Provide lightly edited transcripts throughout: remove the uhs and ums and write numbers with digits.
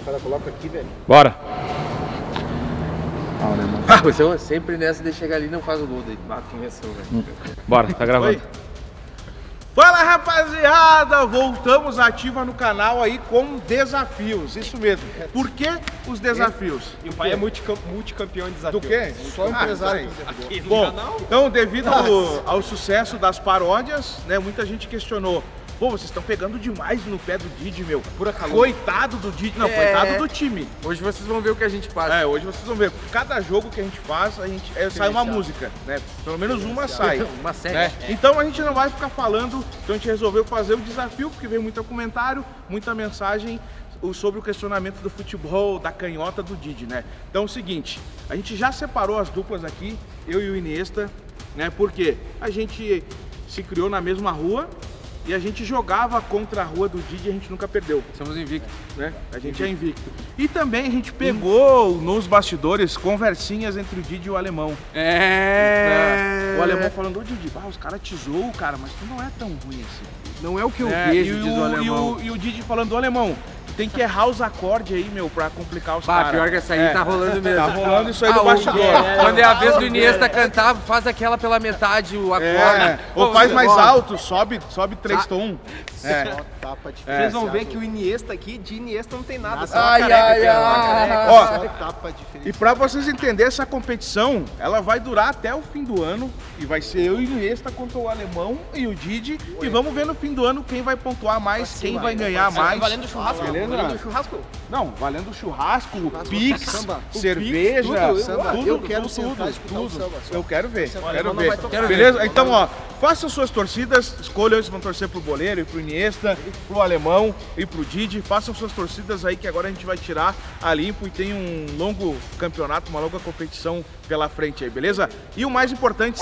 O cara coloca aqui, velho. Bora! Ah, mas eu sempre nessa de chegar ali não faz o gol, daí bate em reação, velho. Bora, tá gravando. Oi. Fala, rapaziada! Voltamos ativa no canal aí com desafios, isso mesmo. Por que os desafios? E o pai é multicampeão de desafios. Do quê? Só empresário. Bom, então devido ao sucesso das paródias, né, muita gente questionou. Pô, vocês estão pegando demais no pé do Didie, meu. Pura calor. Coitado do Didie. Não, coitado do time. Hoje vocês vão ver o que a gente faz. É, hoje vocês vão ver. Cada jogo que a gente faz, a gente sai uma música, né? Pelo menos uma sai. Uma série. Né? É. Então a gente não vai ficar falando. Então a gente resolveu fazer o desafio, porque veio muito comentário, muita mensagem sobre o questionamento do futebol, da canhota do Didie, né? Então é o seguinte, a gente já separou as duplas aqui, eu e o Iniesta, né? Porque a gente se criou na mesma rua, e a gente jogava contra a rua do Didie e a gente nunca perdeu. Somos invictos, né? A gente é invicto. E também a gente pegou nos bastidores conversinhas entre o Didie e o Alemão. É. O Alemão falando, ô Didie, os caras te zoam, cara, mas tu não é tão ruim assim. Não é o que eu vejo, diz o Alemão. E o Didie falando, ô Alemão, tem que errar os acordes aí, meu, pra complicar os caras. Pior que essa aí tá rolando mesmo. Tá rolando isso aí no bastidor. Quando é a vez do Iniesta cantar, faz aquela pela metade o acorde. É. Ou faz mais alto, sobe 3 tons. É. Vocês vão ver que o Iniesta aqui, de Iniesta não tem nada. E pra vocês entenderem, essa competição, ela vai durar até o fim do ano. E vai ser eu e o Iniesta contra o Alemão e o Didie. E vamos ver no fim do ano quem vai pontuar mais, quem vai ganhar mais. Valendo churrasco, beleza? Valendo churrasco? Não, valendo churrasco, pix, samba, cerveja, tudo, tudo, eu quero tudo. Eu quero ver, Beleza? Então, ó, façam suas torcidas, escolham se vão torcer pro Boleiro e pro Iniesta, pro Alemão e pro Didie, façam suas torcidas aí que agora a gente vai tirar a limpo e tem um longo campeonato, uma longa competição pela frente aí, beleza? E o mais importante,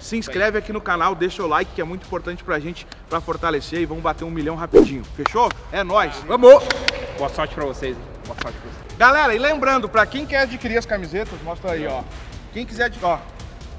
se inscreve aqui no canal, deixa o like que é muito importante pra gente, pra fortalecer e vamos bater 1 milhão rapidinho, fechou? É nóis! Vamos! Boa sorte pra vocês, boa sorte pra vocês. Galera, e lembrando, pra quem quer adquirir as camisetas, mostra aí, ó. Quem quiser adquirir, ó.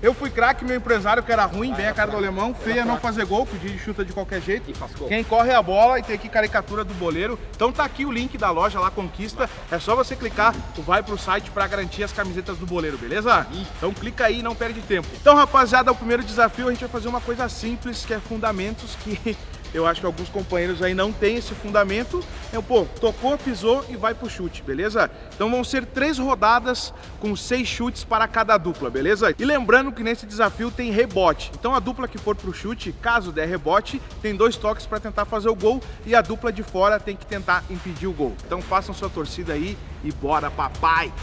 Eu fui craque, meu empresário que era ruim, bem a cara do Alemão, feia não fazer gol, que o Didie chuta de qualquer jeito. Quem corre a bola e tem aqui caricatura do Boleiro. Então tá aqui o link da loja lá, Conquista. É só você clicar, tu vai pro site pra garantir as camisetas do Boleiro, beleza? Então clica aí e não perde tempo. Então rapaziada, o primeiro desafio a gente vai fazer uma coisa simples, que é fundamentos, que eu acho que alguns companheiros aí não tem esse fundamento. Então, pô, tocou, pisou e vai pro chute, beleza? Então vão ser 3 rodadas com 6 chutes para cada dupla, beleza? E lembrando que nesse desafio tem rebote. Então a dupla que for pro chute, caso der rebote, tem 2 toques para tentar fazer o gol e a dupla de fora tem que tentar impedir o gol. Então façam sua torcida aí e bora, papai!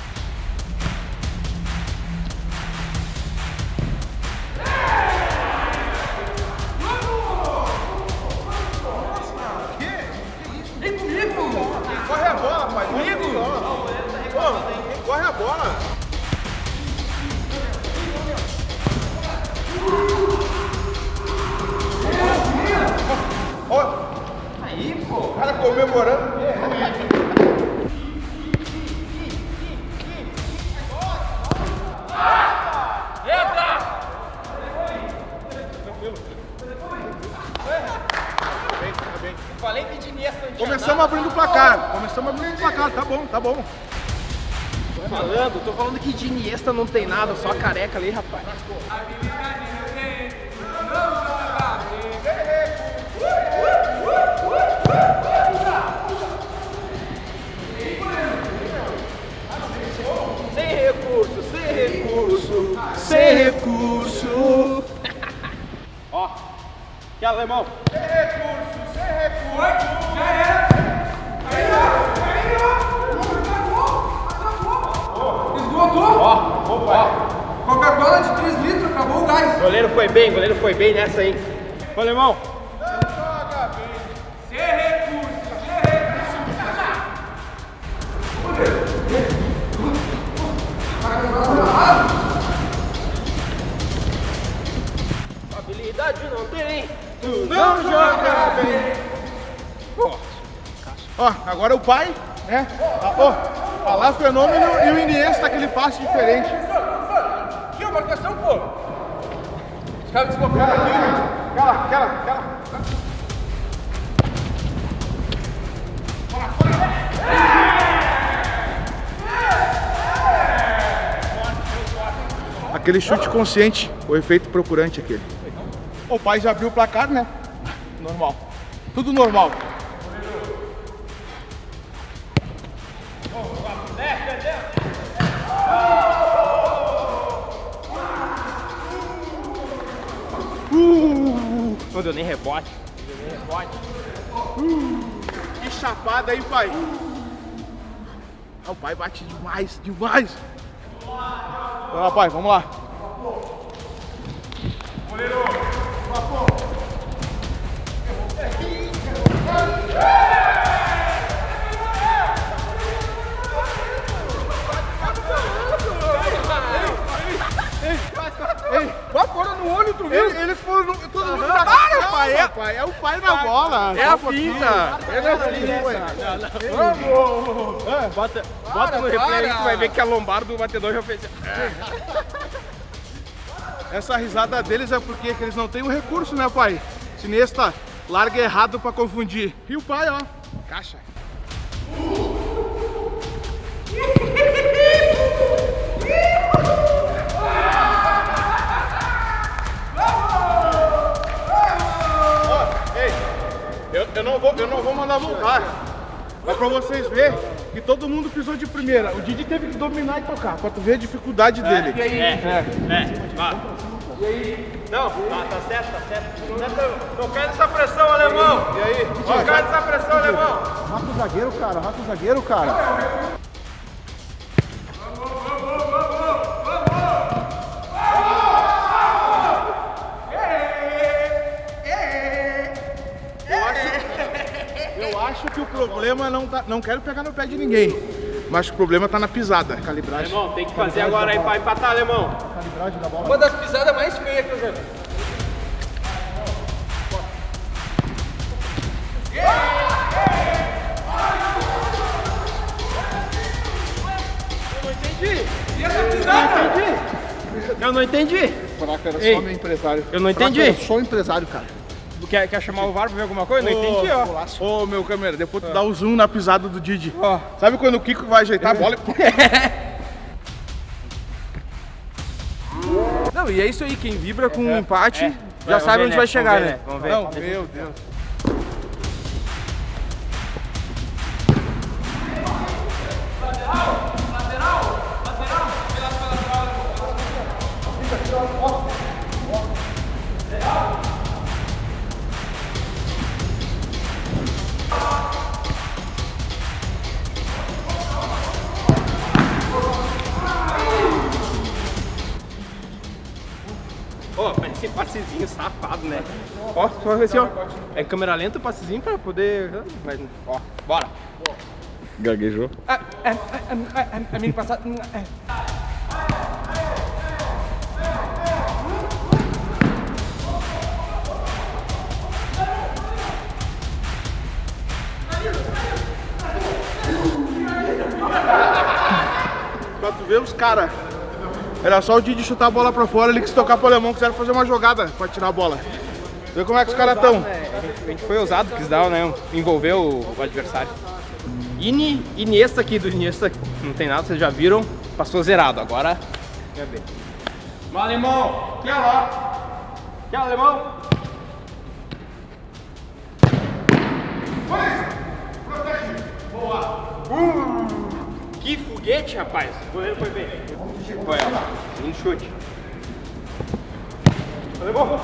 Começamos abrindo o placar, tá bom, tá bom. Tô falando que de Iniesta não tem nada, só a careca ali, rapaz. Sem recurso. Ó, que Alemão. Sem recurso. Já era. Esgotou. Ó. Coca-Cola de 3 litros, acabou o gás. Goleiro foi bem nessa, hein. Ô, Alemão. Ó, agora o pai, né? Ó, lá fenômeno e o Iniesta daquele passe diferente. Que a marcação, pô! Os caras deslocaram aqui, né? Aquela. Bora, Aquele chute consciente, o efeito procurante aquele. O pai já abriu o placar, né? Normal. Tudo normal. Não deu nem rebote. Não deu nem rebote. Que chapada, hein, pai? O pai bate demais, demais. Vai lá, pai, vamos lá. Boleiro. Ei, vai fora no olho, tu viu? Eles foram todo mundo na cara, pai. É o pai na bola. É a pinta. É na pinta. Vamos. Bota no replay aí que tu vai ver que a lombar do batedor já fez. Essa risada deles é porque eles não têm o recurso, né, pai? Iniesta larga errado pra confundir. E o pai, ó. Caixa. Eu não vou mandar voltar. Mas pra vocês verem que todo mundo pisou de primeira. O Didie teve que dominar e tocar, pra tu ver a dificuldade dele. E aí? E aí? Não, tá certo. Não cai nessa pressão, alemão. E aí? Não cai nessa pressão, alemão. Rata o zagueiro, cara. Rata o zagueiro, cara. Eu acho que o problema não quero pegar no pé de ninguém, mas o problema tá na pisada, calibragem. Alemão, tem que fazer agora aí pra empatar, alemão. Calibragem da bola. Uma das pisadas mais feias que eu já vi. Eu não entendi. Caraca, era só meu empresário. Eu não entendi. Era só o empresário, cara. Quer chamar o VAR pra ver alguma coisa? Não entendi, ó. Ô, meu câmera, depois tu dá o zoom na pisada do Didie. Sabe quando o Kiko vai ajeitar a bola e... Não, e é isso aí. Quem vibra com um empate já sabe onde vai chegar, né? Vamos ver. Não, meu Deus. Esse passezinho safado, né? Ó, só assim, ó. É câmera lenta o passezinho pra poder... Mas, ó, bora. Gaguejou. A minha passada... Pra tu ver os caras... Era só o Didie chutar a bola pra fora, ele quis tocar pro alemão, quiseram fazer uma jogada pra tirar a bola. Vê como é que os caras estão. Né? A gente foi ousado, quis dar, né? Envolver o adversário. Iniesta aqui do Iniesta, não tem nada, vocês já viram, passou zerado. Agora, quer ver. Mas alemão, quer lá? Quer alemão? Protege! Boa! Que foguete, rapaz! O goleiro foi bem. Vai, ó. Segundo chute. Alemão!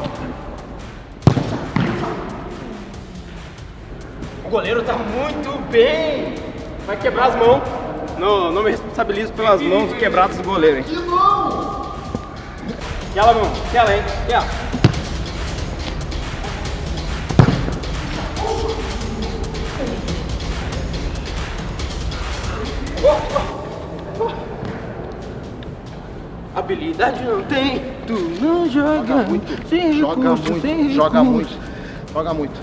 O goleiro tá muito bem! Vai quebrar as mãos. Não me responsabilizo pelas mãos quebradas do goleiro, hein? Que mão! Que ela, mão. Que ela, hein? Que ela. Habilidade não tem, tu não joga muito, sem recurso, joga muito.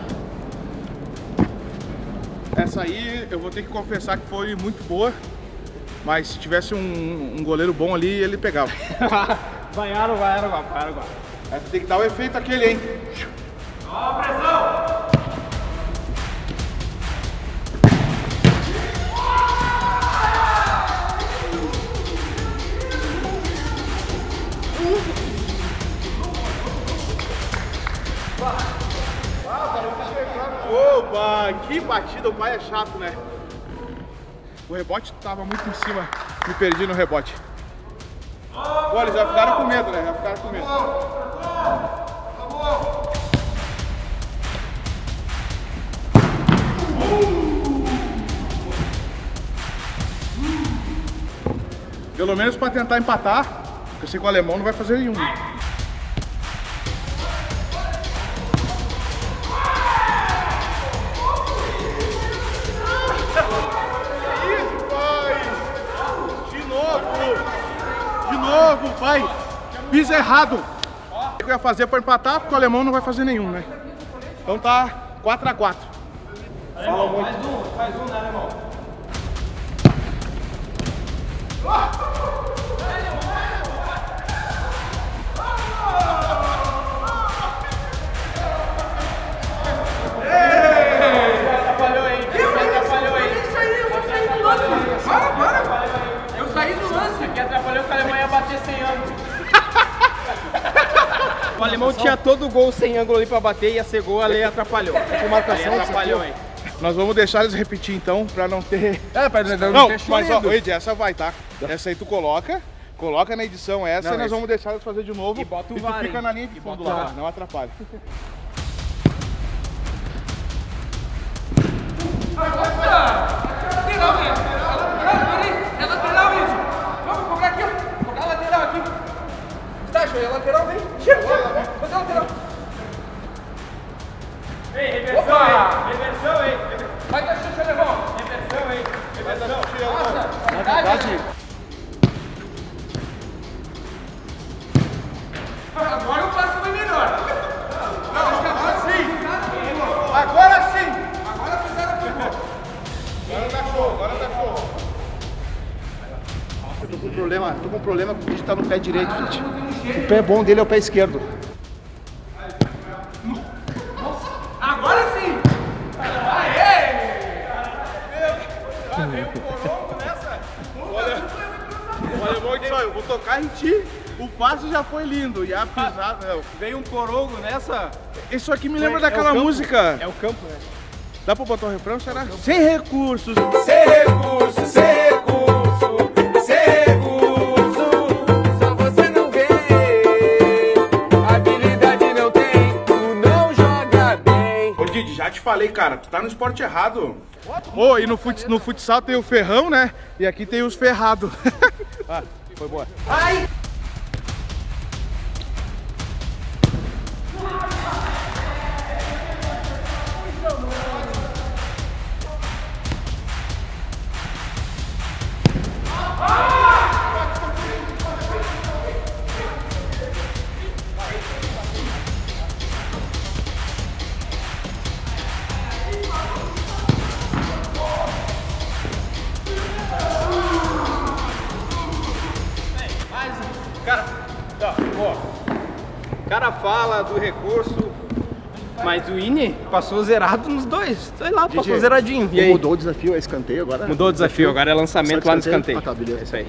Essa aí eu vou ter que confessar que foi muito boa, mas se tivesse um goleiro bom ali, ele pegava. Vai, Aruguá. Aí tem que dar o efeito aquele, hein? Ó, pressão! batida, o pai é chato, né? O rebote tava muito em cima, me perdi no rebote. Pô, eles já ficaram com medo, né? Já ficaram com medo. Pelo menos para tentar empatar, porque eu sei que o alemão não vai fazer nenhum. Vai, piso errado. O que eu ia fazer para empatar? Porque o alemão não vai fazer nenhum, né? Então tá 4x4. Fala muito. Faz um, né, alemão? O alemão tinha todo o gol sem ângulo ali pra bater, ia ser gol, a lei atrapalhou. Marcação, aí atrapalhou, hein? Nós vamos deixar eles repetir então, pra não ter... pra não ter mas ó, Ed, essa vai, tá? Essa aí tu coloca na edição essa, não, e nós vamos deixar eles fazer de novo. E bota o VAR, tu fica na linha de fundo lá, não atrapalha. Agora o passo foi melhor. Não, agora sim. Agora sim. Agora fizeram o gol. Agora tá show, agora tá show. Eu tô com um problema que o bicho tá no pé direito, gente. O pé bom dele é o pé esquerdo. Nossa, agora sim. Aê! Veio o Colombo nessa. Olha, o alemão disse, eu vou tocar em ti. O passe já foi lindo, e a pisada... Veio um corongo nessa... Isso aqui me lembra daquela música... É o campo, né? Dá pra botar o refrão, será? Sem recursos! Sem recursos, sem recursos, sem recursos, só você não vê, habilidade não tem, tu não joga bem. Ô Didie, já te falei, cara, tu tá no esporte errado. Ô, e no futsal tem o ferrão, né? E aqui tem os ferrados. Ah, foi boa. Ai! O cara fala do recurso, mas o Ini passou zerado nos dois. Sei lá, passou zeradinho. E aí? Mudou o desafio, é escanteio agora? Mudou o desafio, agora é lançamento lá no escanteio. Ah, tá, beleza. É isso aí.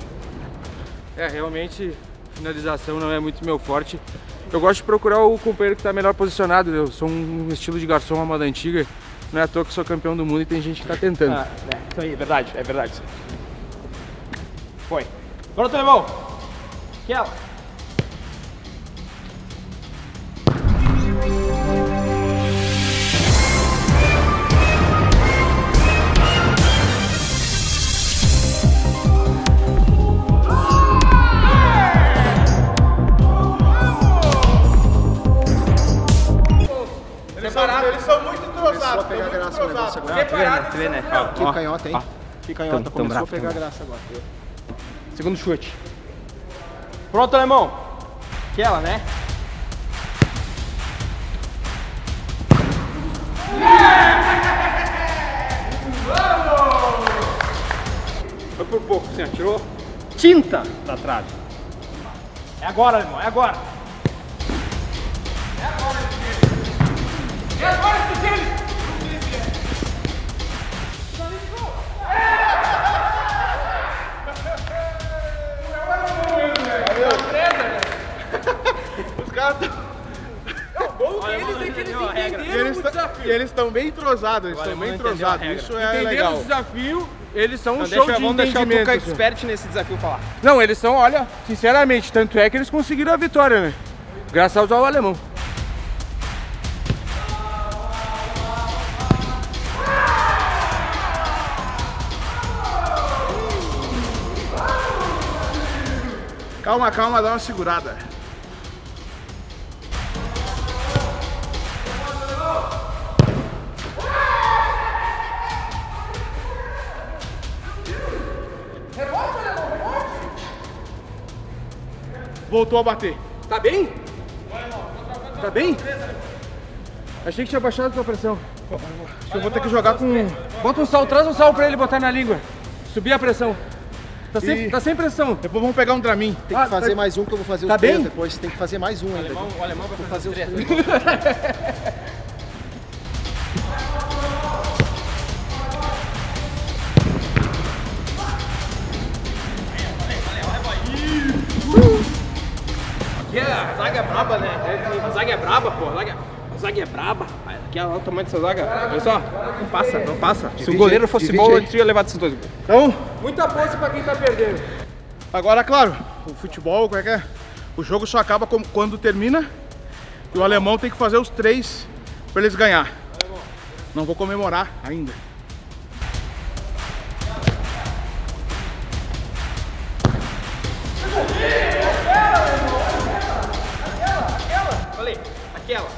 É, realmente, finalização não é muito meu forte. Eu gosto de procurar o companheiro que está melhor posicionado. Eu sou um estilo de garçom à moda antiga. Não é à toa que sou campeão do mundo e tem gente que está tentando. Ah, é, isso aí, verdade, é verdade. Foi. Pronto, irmão. Aquela. Que canhota, hein? Que canhota, começou a pegar graça agora. Segundo chute. Pronto, alemão. Aquela, né? Vamos! Foi por pouco, você atirou tinta da trave. É agora, alemão, é agora. É agora esse time. É agora esse time. Eles entenderam o desafio. desafio. Eles estão bem entrosados, eles estão bem entrosados. Isso é entenderam legal. Entenderam o desafio, eles são um show de entendimento. Deixar o Tuca expert nesse desafio falar. Não, eles são, olha, sinceramente, tanto é que eles conseguiram a vitória, né? Graças ao alemão. Calma, calma, dá uma segurada. Voltou a bater. Tá bem? Tá bem? Achei que tinha baixado a tua pressão. Acho que eu vou ter que jogar com... Bota um sal, traz um sal pra ele botar na língua. Subir a pressão. Tá sem pressão. Depois vamos pegar um Dramin. Tem que fazer mais um, que eu vou fazer os três depois. Tem que fazer mais um ainda. O alemão vai fazer os três. Aqui a zaga é braba, né? A zaga é braba, pô. A zaga é braba. Aqui é o tamanho dessa zaga. Olha só. Não passa, não passa. Se o goleiro fosse bom, ele tinha levado esses dois gols. Então... Muita força pra quem tá perdendo. Agora, claro, o futebol, como é que é? O jogo só acaba quando termina e o alemão tem que fazer os três pra eles ganhar. Não vou comemorar ainda. Falei, aquela.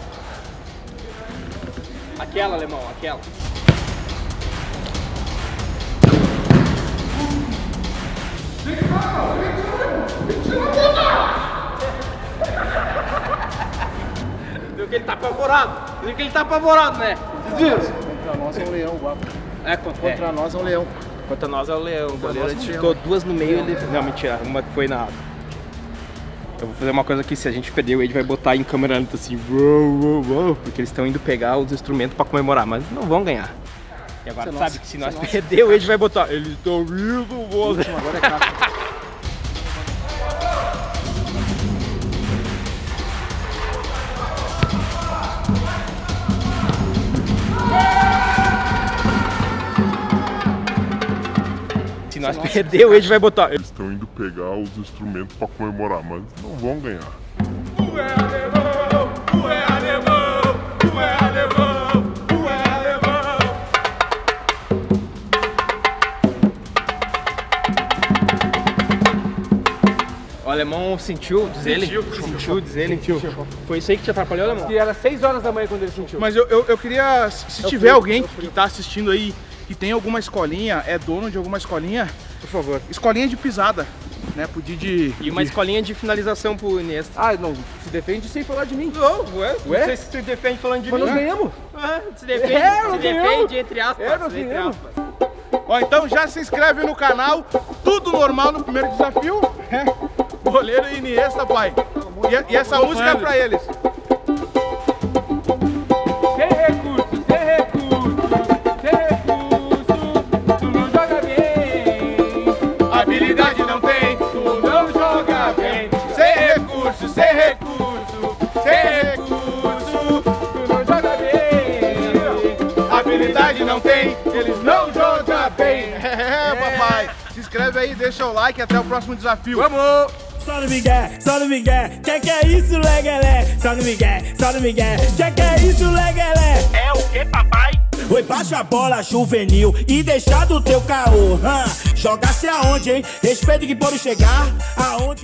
Aquela, alemão, aquela. Viu que ele tá apavorado? Viu que ele tá apavorado, né? Contra nós é um leão, guapo. É, contra nós é um leão. Contra nós é um leão. O goleiro tirou duas no meio e ele... Não, mentira. Uma que foi na... Eu vou fazer uma coisa aqui, se a gente perder, ele vai botar em câmera lenta assim... Porque eles estão indo pegar os instrumentos pra comemorar, mas não vão ganhar. E agora você sabe que se nós perder, o Ed vai botar. Eles estão rindo, vou. Agora é capa. Se nós perder, o Ed vai botar. Eles estão indo pegar os instrumentos pra comemorar, mas não vão ganhar. O alemão sentiu, diz ele. Sentiu. Foi isso aí que te atrapalhou, alemão? E era 6 horas da manhã quando ele sentiu. Mas eu queria, se tiver alguém que tá assistindo aí, que tem alguma escolinha, é dono de alguma escolinha, por favor. Escolinha de pisada, né? Pro Didie. E uma escolinha de finalização pro Iniesta. Ah, não. Se defende sem falar de mim. Não, ué? Não sei se defende falando de mim. Mas nós ganhamos. Se defende, entre aspas. Ó, então já se inscreve no canal. Tudo normal no primeiro desafio. Boleiro e Iniesta, pai. E essa música é pra eles. Sem recurso, sem recurso, sem recurso. Tu não joga bem. Habilidade não tem. Tu não joga bem. Sem recurso, sem recurso, sem recurso. Tu não joga bem. Habilidade não tem. Eles não jogam bem. É, papai. Se inscreve aí, deixa o like e até o próximo desafio. Vamos! Só no migué, que é isso, legalé? Só no migué, que é isso, legalé? É o que, papai? Oi, baixa a bola juvenil e deixa do teu caô. Jogar-se aonde, hein? Respeito que pode chegar aonde...